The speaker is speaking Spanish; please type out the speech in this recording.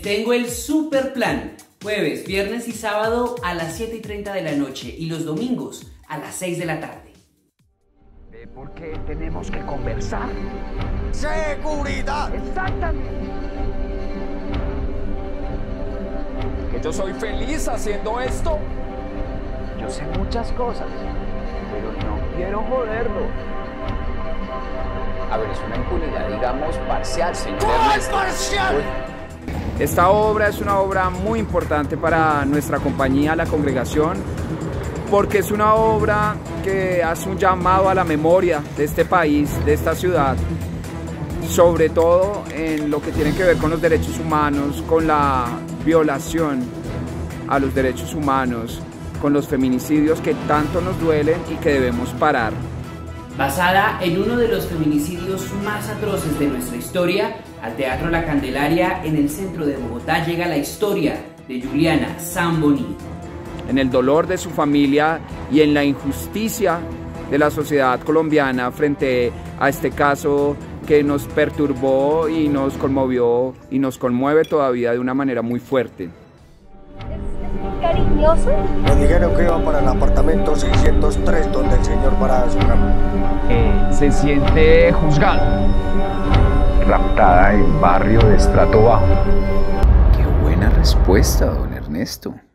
les tengo el super plan. Jueves, viernes y sábado a las 7:30 de la noche y los domingos a las 6 de la tarde. ¿Por qué tenemos que conversar? ¡Seguridad! ¡Exactamente! ¿Que yo soy feliz haciendo esto? Yo sé muchas cosas, pero no quiero joderlo. A ver, es una impunidad, digamos, parcial, señor. ¡No es parcial! Esta obra es una obra muy importante para nuestra compañía, la congregación, porque es una obra que hace un llamado a la memoria de este país, de esta ciudad, sobre todo en lo que tiene que ver con los derechos humanos, con la violación a los derechos humanos, con los feminicidios que tanto nos duelen y que debemos parar. Basada en uno de los feminicidios más atroces de nuestra historia, al Teatro La Candelaria en el centro de Bogotá llega la historia de Yuliana Samboní. En el dolor de su familia y en la injusticia de la sociedad colombiana frente a este caso que nos perturbó y nos conmovió y nos conmueve todavía de una manera muy fuerte. ¿Es muy cariñoso? Me dijeron que iba para el apartamento 603 donde el señor Parada su cama. Se siente juzgada. Raptada en barrio de estrato bajo. Qué buena respuesta, don Ernesto.